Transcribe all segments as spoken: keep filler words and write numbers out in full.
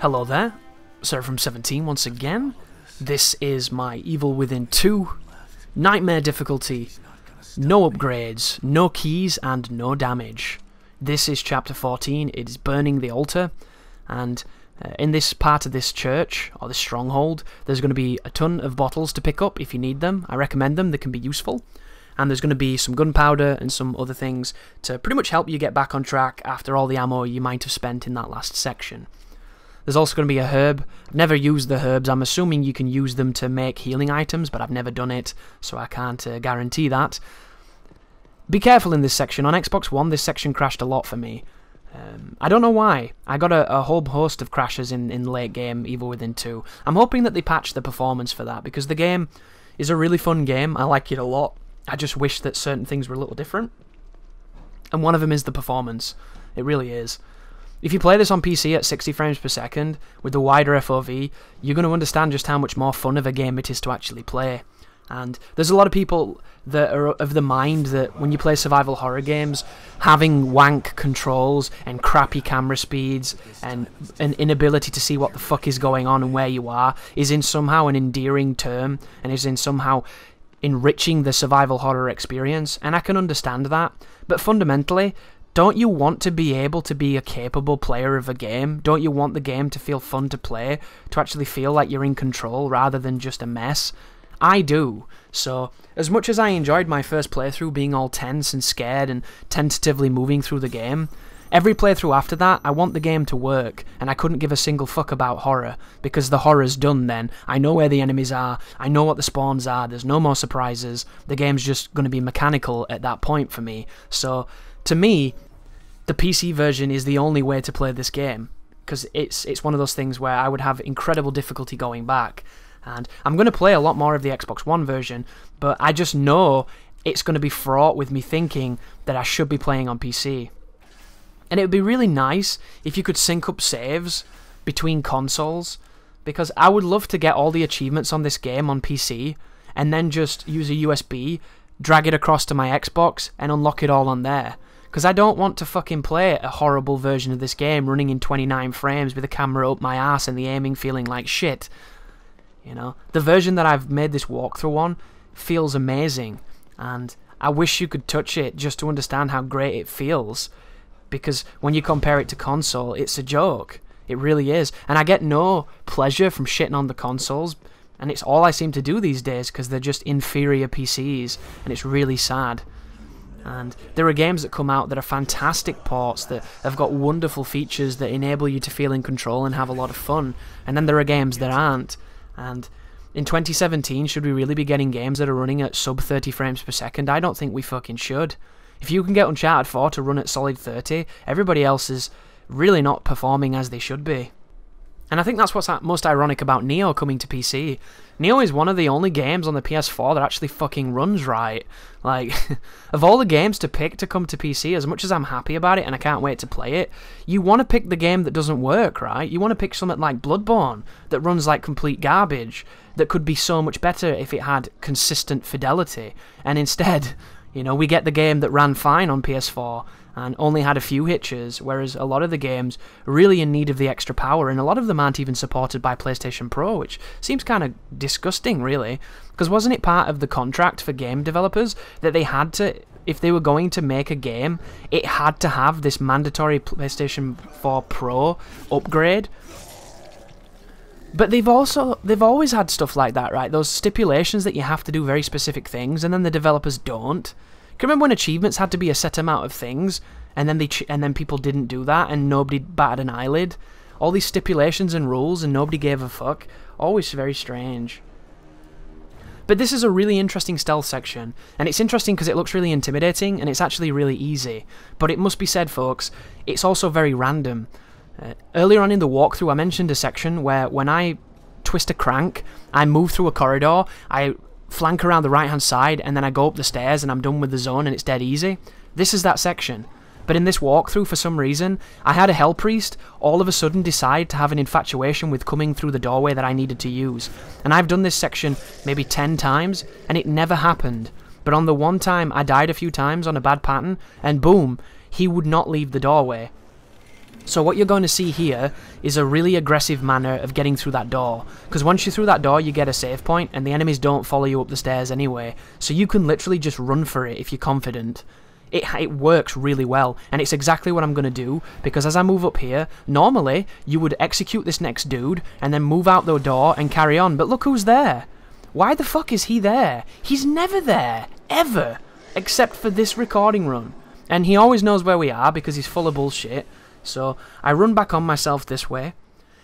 Hello there, Sarah from seventeen once again. This is my Evil Within two Nightmare difficulty, no upgrades, no keys and no damage. This is Chapter fourteen, it is Burning the Altar, and uh, in this part of this church, or this stronghold, there's going to be a ton of bottles to pick up if you need them. I recommend them, they can be useful. And there's going to be some gunpowder and some other things to pretty much help you get back on track after all the ammo you might have spent in that last section. There's also going to be a herb. I've never used the herbs. I'm assuming you can use them to make healing items, but I've never done it, so I can't uh, guarantee that. Be careful in this section. On Xbox One, this section crashed a lot for me. Um, I don't know why. I got a, a whole host of crashes in, in late game Evil Within two. I'm hoping that they patch the performance for that, because the game is a really fun game. I like it a lot. I just wish that certain things were a little different. And one of them is the performance. It really is. If you play this on P C at sixty frames per second, with the wider F O V, you're going to understand just how much more fun of a game it is to actually play. And there's a lot of people that are of the mind that when you play survival horror games, having wank controls and crappy camera speeds and an inability to see what the fuck is going on and where you are is in somehow an endearing term and is in somehow enriching the survival horror experience. And I can understand that, but fundamentally, don't you want to be able to be a capable player of a game? Don't you want the game to feel fun to play? To actually feel like you're in control rather than just a mess? I do. So, as much as I enjoyed my first playthrough being all tense and scared and tentatively moving through the game, every playthrough after that, I want the game to work, and I couldn't give a single fuck about horror, because the horror's done then. I know where the enemies are, I know what the spawns are, there's no more surprises, the game's just going to be mechanical at that point for me. So, to me, the P C version is the only way to play this game, because it's it's one of those things where I would have incredible difficulty going back. And I'm going to play a lot more of the Xbox One version, but I just know it's going to be fraught with me thinking that I should be playing on P C. And it would be really nice if you could sync up saves between consoles, because I would love to get all the achievements on this game on P C, and then just use a U S B, drag it across to my Xbox, and unlock it all on there. Because I don't want to fucking play a horrible version of this game running in twenty-nine frames with the camera up my ass and the aiming feeling like shit. You know, the version that I've made this walkthrough on feels amazing, and I wish you could touch it just to understand how great it feels, because when you compare it to console, it's a joke. It really is. And I get no pleasure from shitting on the consoles, and it's all I seem to do these days because they're just inferior P Cs, and it's really sad. And there are games that come out that are fantastic ports that have got wonderful features that enable you to feel in control and have a lot of fun. And then there are games that aren't. And in twenty seventeen, should we really be getting games that are running at sub thirty frames per second? I don't think we fucking should. If you can get Uncharted four to run at solid thirty, everybody else is really not performing as they should be. And I think that's what's most ironic about Nioh coming to P C. Nioh is one of the only games on the P S four that actually fucking runs right. Like, of all the games to pick to come to P C, as much as I'm happy about it and I can't wait to play it, you want to pick the game that doesn't work, right? You want to pick something like Bloodborne, that runs like complete garbage, that could be so much better if it had consistent fidelity. And instead, you know, we get the game that ran fine on P S four and only had a few hitches, whereas a lot of the games are really in need of the extra power, and a lot of them aren't even supported by PlayStation Pro, which seems kind of disgusting, really, because wasn't it part of the contract for game developers that they had to, if they were going to make a game, it had to have this mandatory PlayStation four Pro upgrade? But they've also, they've always had stuff like that, right? Those stipulations that you have to do very specific things, and then the developers don't. Can you remember when achievements had to be a set amount of things, and then they ch and then people didn't do that, and nobody batted an eyelid? All these stipulations and rules, and nobody gave a fuck. Always very strange. But this is a really interesting stealth section, and it's interesting because it looks really intimidating, and it's actually really easy. But it must be said, folks, it's also very random. Uh, earlier on in the walkthrough, I mentioned a section where when I twist a crank, I move through a corridor, I flank around the right-hand side, and then I go up the stairs, and I'm done with the zone, and it's dead easy. This is that section. But in this walkthrough, for some reason, I had a hell priest all of a sudden decide to have an infatuation with coming through the doorway that I needed to use. And I've done this section maybe ten times, and it never happened. But on the one time, I died a few times on a bad pattern, and boom, he would not leave the doorway. So what you're going to see here is a really aggressive manner of getting through that door, because once you're through that door you get a save point and the enemies don't follow you up the stairs anyway, so you can literally just run for it if you're confident. It, it works really well, and it's exactly what I'm going to do, because as I move up here, normally you would execute this next dude and then move out the door and carry on, but look who's there. Why the fuck is he there? He's never there, ever, except for this recording run. And he always knows where we are because he's full of bullshit. So I run back on myself this way,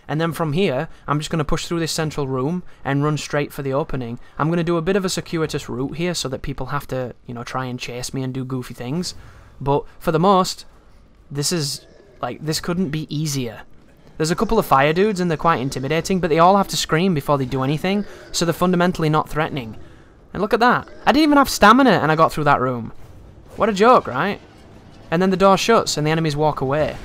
and then from here I'm just going to push through this central room and run straight for the opening. I'm going to do a bit of a circuitous route here so that people have to, you know, try and chase me and do goofy things, but for the most, this is like, this couldn't be easier. There's a couple of fire dudes and they're quite intimidating, but they all have to scream before they do anything, so they're fundamentally not threatening. And look at that, I didn't even have stamina and I got through that room. What a joke, right? And then the door shuts and the enemies walk away.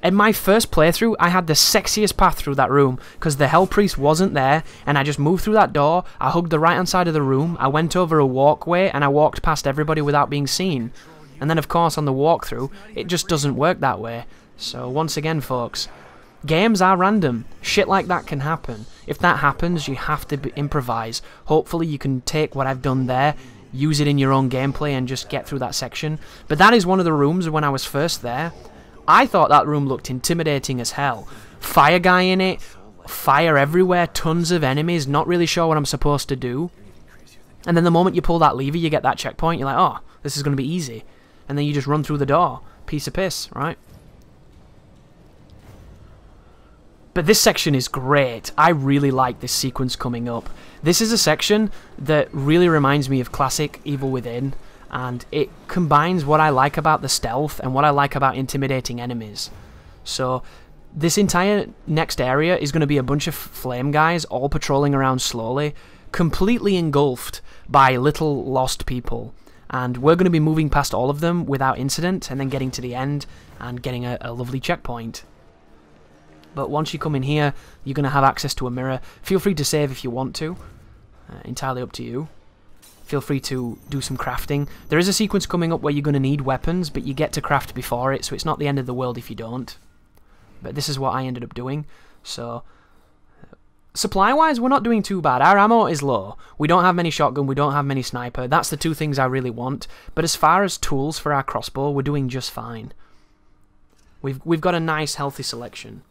In my first playthrough, I had the sexiest path through that room, because the Hell Priest wasn't there, and I just moved through that door, I hugged the right-hand side of the room, I went over a walkway, and I walked past everybody without being seen. And then, of course, on the walkthrough, it just doesn't work that way. So, once again, folks, games are random. Shit like that can happen. If that happens, you have to improvise. Hopefully, you can take what I've done there, use it in your own gameplay, and just get through that section. But that is one of the rooms when I was first there. I thought that room looked intimidating as hell. Fire guy in it, fire everywhere, tons of enemies, not really sure what I'm supposed to do. And then the moment you pull that lever, you get that checkpoint, you're like, oh, this is going to be easy. And then you just run through the door. Piece of piss, right? But this section is great. I really like this sequence coming up. This is a section that really reminds me of classic Evil Within, and it combines what I like about the stealth and what I like about intimidating enemies. So this entire next area is going to be a bunch of flame guys all patrolling around slowly, completely engulfed by little lost people, and we're going to be moving past all of them without incident and then getting to the end and getting a, a lovely checkpoint. But once you come in here, you're going to have access to a mirror. Feel free to save if you want to, uh, entirely up to you. Feel free to do some crafting. There is a sequence coming up where you're going to need weapons, but you get to craft before it, so it's not the end of the world if you don't. But this is what I ended up doing. So, supply-wise, we're not doing too bad. Our ammo is low. We don't have many shotgun, we don't have many sniper. That's the two things I really want. But as far as tools for our crossbow, we're doing just fine. We've, we've got a nice, healthy selection.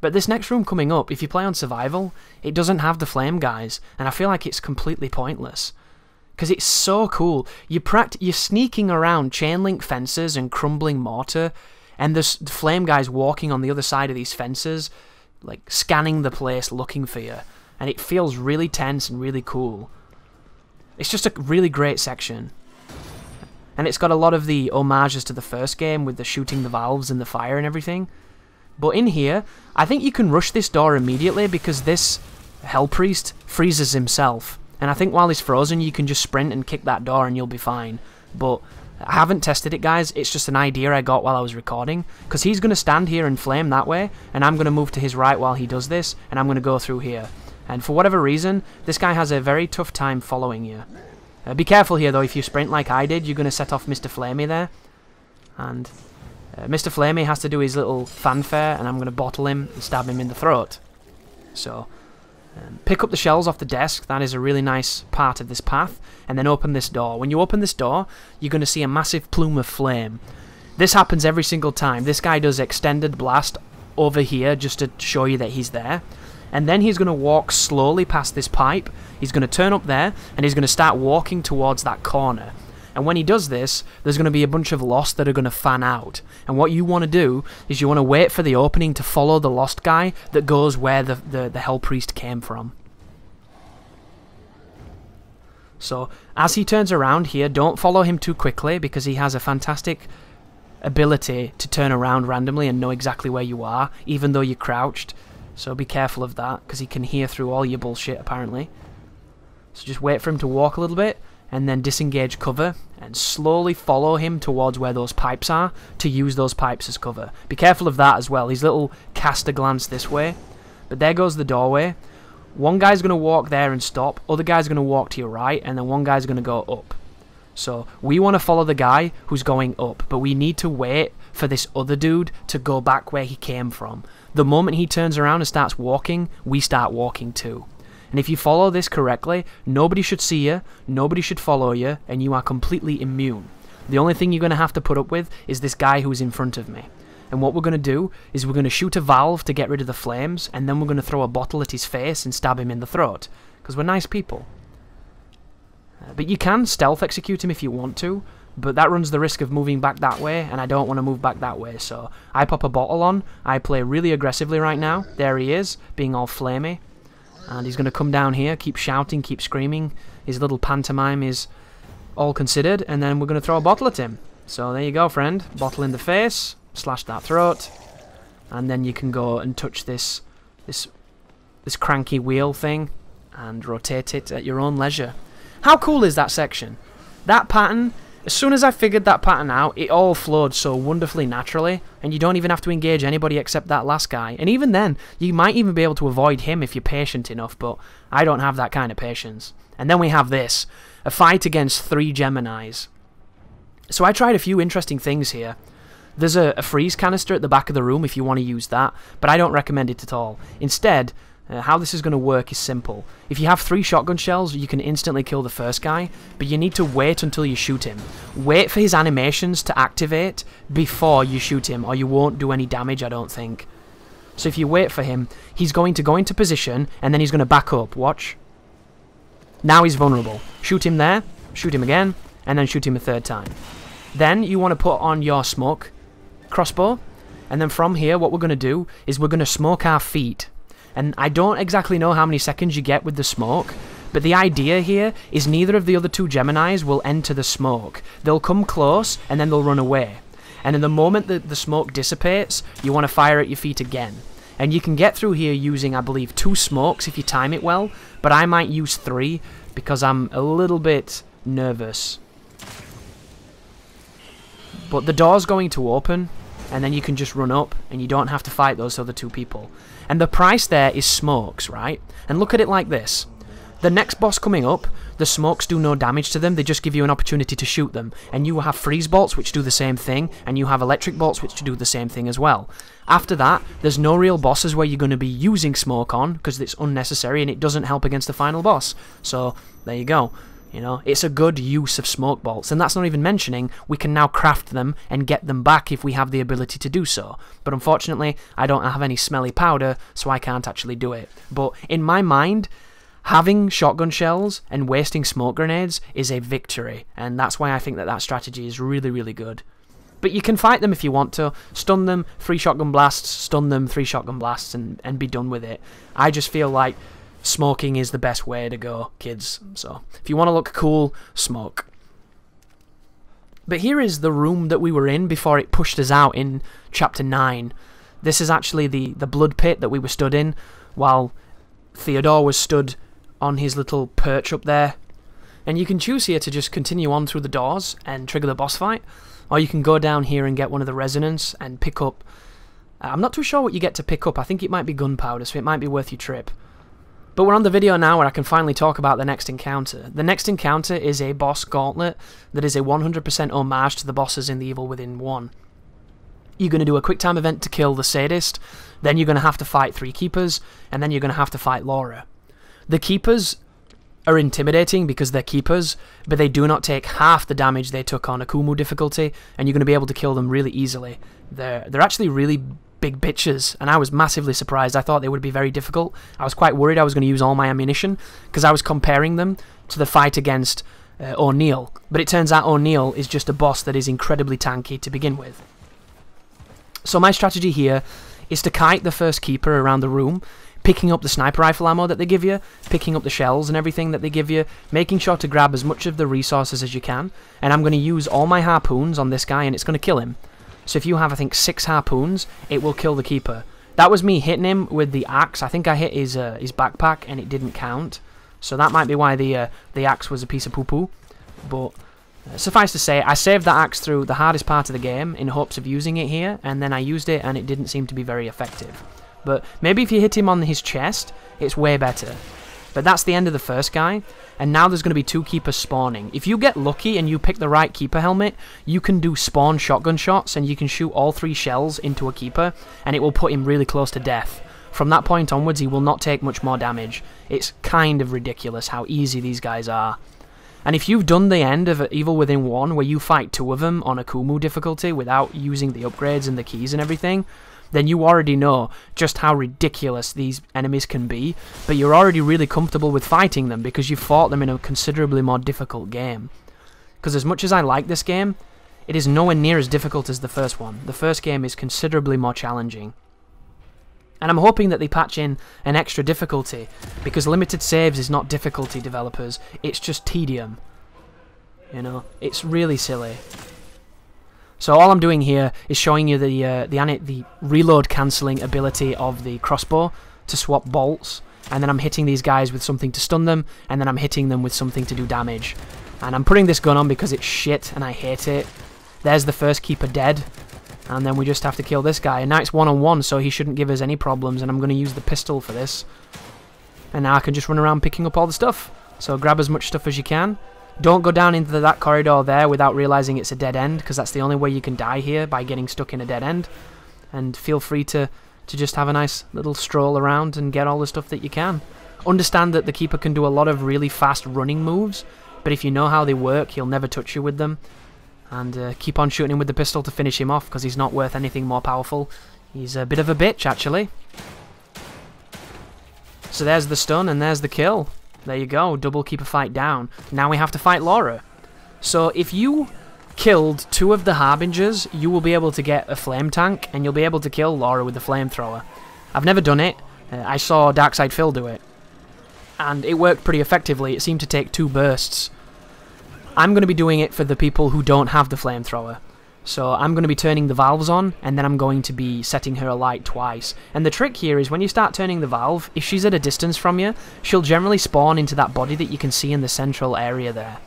But this next room coming up, if you play on survival, it doesn't have the flame guys, and I feel like it's completely pointless. Because it's so cool. You pract you're sneaking around chain link fences and crumbling mortar, and there's the flame guys walking on the other side of these fences, like scanning the place looking for you. And it feels really tense and really cool. It's just a really great section. And it's got a lot of the homages to the first game with the shooting the valves and the fire and everything. But in here, I think you can rush this door immediately because this Hell Priest freezes himself. And I think while he's frozen, you can just sprint and kick that door and you'll be fine. But I haven't tested it, guys. It's just an idea I got while I was recording. Because he's going to stand here and flame that way, and I'm going to move to his right while he does this, and I'm going to go through here. And for whatever reason, this guy has a very tough time following you. Uh, be careful here, though. If you sprint like I did, you're going to set off Mister Flamey there. And Uh, Mister Flamey has to do his little fanfare, and I'm going to bottle him and stab him in the throat. So, um, pick up the shells off the desk, that is a really nice part of this path, and then open this door. When you open this door, you're going to see a massive plume of flame. This happens every single time. This guy does extended blast over here just to show you that he's there. And then he's going to walk slowly past this pipe, he's going to turn up there, and he's going to start walking towards that corner. And when he does this, there's going to be a bunch of lost that are going to fan out. And what you want to do is you want to wait for the opening to follow the lost guy that goes where the, the, the Hell Priest came from. So, as he turns around here, don't follow him too quickly because he has a fantastic ability to turn around randomly and know exactly where you are, even though you're crouched. So be careful of that because he can hear through all your bullshit, apparently. So just wait for him to walk a little bit, and then disengage cover and slowly follow him towards where those pipes are to use those pipes as cover. Be careful of that as well. His little caster glance this way. But there goes the doorway. One guy's going to walk there and stop. Other guy's going to walk to your right. And then one guy's going to go up. So we want to follow the guy who's going up, but we need to wait for this other dude to go back where he came from. The moment he turns around and starts walking, we start walking too. And if you follow this correctly, nobody should see you, nobody should follow you, and you are completely immune. The only thing you're going to have to put up with is this guy who's in front of me. And what we're going to do is we're going to shoot a valve to get rid of the flames, and then we're going to throw a bottle at his face and stab him in the throat, because we're nice people. But you can stealth execute him if you want to, but that runs the risk of moving back that way, and I don't want to move back that way, so I pop a bottle on. I play really aggressively right now. There he is, being all flamey, and he's going to come down here, keep shouting, keep screaming. His little pantomime is all considered, and then we're going to throw a bottle at him. So there you go, friend. Bottle in the face, slash that throat, and then you can go and touch this, this, this cranky wheel thing and rotate it at your own leisure. How cool is that section? That pattern, as soon as I figured that pattern out, it all flowed so wonderfully naturally, and you don't even have to engage anybody except that last guy. And even then, you might even be able to avoid him if you're patient enough, but I don't have that kind of patience. And then we have this, a fight against three Geminis. So I tried a few interesting things here. There's a, a freeze canister at the back of the room if you want to use that, but I don't recommend it at all. Instead, Uh, how this is going to work is simple. If you have three shotgun shells, you can instantly kill the first guy, but you need to wait until you shoot him. Wait for his animations to activate before you shoot him, or you won't do any damage, I don't think. So if you wait for him, he's going to go into position, and then he's going to back up. Watch. Now he's vulnerable. Shoot him there, shoot him again, and then shoot him a third time. Then you want to put on your smoke crossbow, and then from here, what we're going to do is we're going to smoke our feet. And I don't exactly know how many seconds you get with the smoke, but the idea here is neither of the other two Geminis will enter the smoke. They'll come close, and then they'll run away. And in the moment that the smoke dissipates, you want to fire at your feet again. And you can get through here using, I believe, two smokes if you time it well, but I might use three because I'm a little bit nervous. But the door's going to open, and then you can just run up, and you don't have to fight those other two people. And the price there is smokes, right? And look at it like this. The next boss coming up, the smokes do no damage to them, they just give you an opportunity to shoot them. And you have freeze bolts which do the same thing, and you have electric bolts which do the same thing as well. After that, there's no real bosses where you're going to be using smoke on, because it's unnecessary and it doesn't help against the final boss. So, there you go. You know, it's a good use of smoke bolts, and that's not even mentioning we can now craft them and get them back if we have the ability to do so. But unfortunately, I don't have any smelly powder, so I can't actually do it. But in my mind, having shotgun shells and wasting smoke grenades is a victory, and that's why I think that that strategy is really, really good. But you can fight them if you want to. Stun them, three shotgun blasts, stun them, three shotgun blasts, and, and be done with it. I just feel like smoking is the best way to go, kids. So, if you want to look cool, smoke. But here is the room that we were in before it pushed us out in Chapter nine. This is actually the, the blood pit that we were stood in while Theodore was stood on his little perch up there. And you can choose here to just continue on through the doors and trigger the boss fight, or you can go down here and get one of the resonance and pick up... I'm not too sure what you get to pick up. I think it might be gunpowder, so it might be worth your trip. But we're on the video now where I can finally talk about the next encounter. The next encounter is a boss gauntlet that is a one hundred percent homage to the bosses in The Evil Within one. You're going to do a quick time event to kill the sadist, then you're going to have to fight three keepers, and then you're going to have to fight Laura. The keepers are intimidating because they're keepers, but they do not take half the damage they took on Akumu difficulty, and you're going to be able to kill them really easily. They're, they're actually really big bitches, and I was massively surprised. I thought they would be very difficult. I was quite worried I was going to use all my ammunition because I was comparing them to the fight against uh, O'Neill, but it turns out O'Neill is just a boss that is incredibly tanky to begin with. So my strategy here is to kite the first keeper around the room, picking up the sniper rifle ammo that they give you, picking up the shells and everything that they give you, making sure to grab as much of the resources as you can, and I'm going to use all my harpoons on this guy, and it's going to kill him. So if you have, I think, six harpoons, it will kill the keeper. That was me hitting him with the axe. I think I hit his uh, his backpack, and it didn't count. So that might be why the uh, the axe was a piece of poo-poo. But uh, suffice to say, I saved that axe through the hardest part of the game in hopes of using it here, and then I used it, and it didn't seem to be very effective. But maybe if you hit him on his chest, it's way better. But that's the end of the first guy, and now there's going to be two keepers spawning. If you get lucky and you pick the right keeper helmet, you can do spawn shotgun shots, and you can shoot all three shells into a keeper, and it will put him really close to death. From that point onwards, he will not take much more damage. It's kind of ridiculous how easy these guys are. And if you've done the end of Evil Within one, where you fight two of them on Akumu difficulty without using the upgrades and the keys and everything, then you already know just how ridiculous these enemies can be, but you're already really comfortable with fighting them because you fought them in a considerably more difficult game. Because as much as I like this game, it is nowhere near as difficult as the first one. The first game is considerably more challenging. And I'm hoping that they patch in an extra difficulty, because limited saves is not difficulty, developers, it's just tedium. You know, it's really silly. So all I'm doing here is showing you the uh, the, the reload cancelling ability of the crossbow to swap bolts, and then I'm hitting these guys with something to stun them, and then I'm hitting them with something to do damage. And I'm putting this gun on because it's shit and I hate it. There's the first keeper dead, and then we just have to kill this guy. And now it's one on one, so he shouldn't give us any problems, and I'm going to use the pistol for this. And now I can just run around picking up all the stuff. So grab as much stuff as you can. Don't go down into that corridor there without realising it's a dead end, because that's the only way you can die here, by getting stuck in a dead end. And feel free to, to just have a nice little stroll around and get all the stuff that you can. Understand that the keeper can do a lot of really fast running moves, but if you know how they work, he'll never touch you with them. And uh, keep on shooting him with the pistol to finish him off, because he's not worth anything more powerful. He's a bit of a bitch, actually. So there's the stun, and there's the kill. There you go, double keeper fight down. Now we have to fight Laura. So if you killed two of the Harbingers, you will be able to get a flame tank, and you'll be able to kill Laura with the flamethrower. I've never done it. Uh, I saw Darkseid Phil do it. And it worked pretty effectively. It seemed to take two bursts. I'm going to be doing it for the people who don't have the flamethrower. So I'm going to be turning the valves on, and then I'm going to be setting her alight twice. And the trick here is when you start turning the valve, if she's at a distance from you, she'll generally spawn into that body that you can see in the central area there.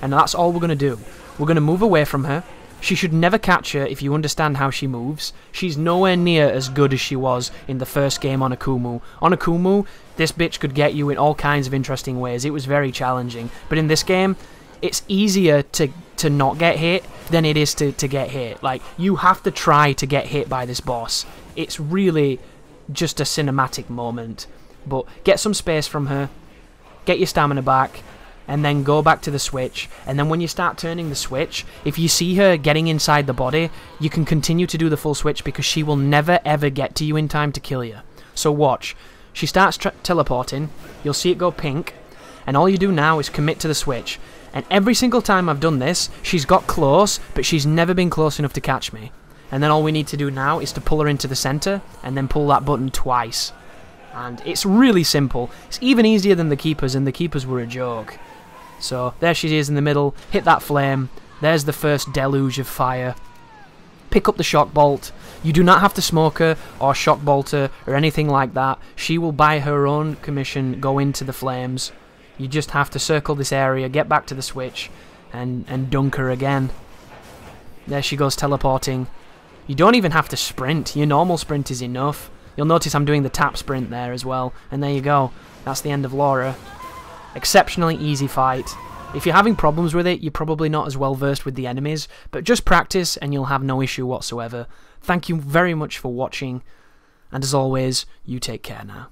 And that's all we're going to do. We're going to move away from her. She should never catch her if you understand how she moves. She's nowhere near as good as she was in the first game on Akumu. On Akumu, this bitch could get you in all kinds of interesting ways. It was very challenging. But in this game, it's easier to, to not get hit than it is to, to get hit. Like, you have to try to get hit by this boss. It's really just a cinematic moment. But get some space from her, get your stamina back, and then go back to the switch. And then when you start turning the switch, if you see her getting inside the body, you can continue to do the full switch, because she will never ever get to you in time to kill you. So watch. She starts teleporting, you'll see it go pink, and all you do now is commit to the switch. And every single time I've done this, she's got close, but she's never been close enough to catch me. And then all we need to do now is to pull her into the center, and then pull that button twice. And it's really simple. It's even easier than the keepers, and the keepers were a joke. So there she is in the middle, hit that flame, there's the first deluge of fire. Pick up the shock bolt. You do not have to smoke her, or shock bolt her, or anything like that. She will, by her own commission, go into the flames. You just have to circle this area, get back to the switch, and, and dunk her again. There she goes, teleporting. You don't even have to sprint. Your normal sprint is enough. You'll notice I'm doing the tap sprint there as well. And there you go. That's the end of Laura. Exceptionally easy fight. If you're having problems with it, you're probably not as well versed with the enemies, but just practice and you'll have no issue whatsoever. Thank you very much for watching, and as always, you take care now.